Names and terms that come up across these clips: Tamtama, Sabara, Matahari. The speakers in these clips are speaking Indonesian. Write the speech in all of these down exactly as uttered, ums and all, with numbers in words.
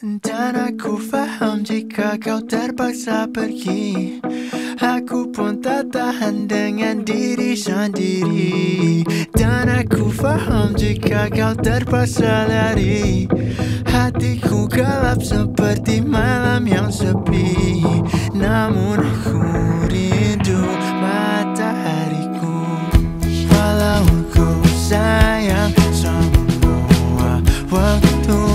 Dan aku faham jika kau terpaksa pergi, aku pun tak tahan dengan diri sendiri. Dan aku faham jika kau terpaksa lari, hatiku gelap seperti malam yang sepi. Namun aku rindu matahariku, walau ku sayang semua waktu.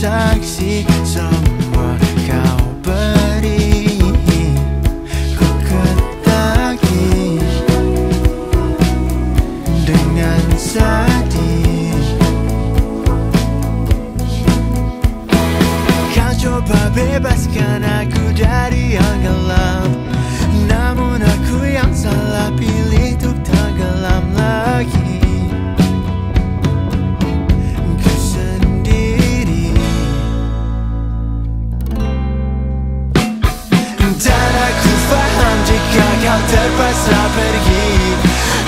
Saksi semua kau beri, ku ketagi dengan sedih. Kau coba bebaskan aku dari yang gelap, namun aku yang salah pilih untuk tenggelam lagi. Kau terpaksa pergi,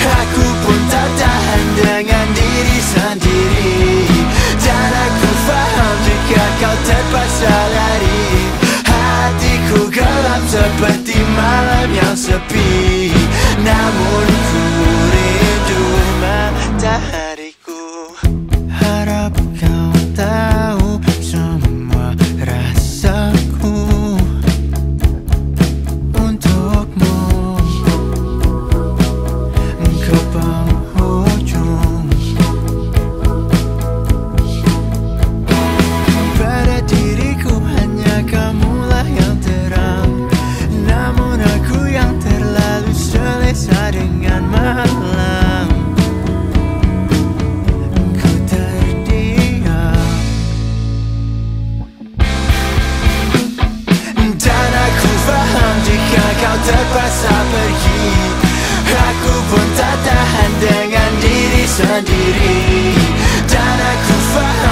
aku pun tak tahan dengan diri sendiri. Dan aku faham jika kau terpaksa lari, hatiku gelap seperti malam yang sepi. Namun ku rindu matahariku. Harap kau tahu semua rasaku pergi, aku pun tak tahan dengan diri sendiri. Dan aku faham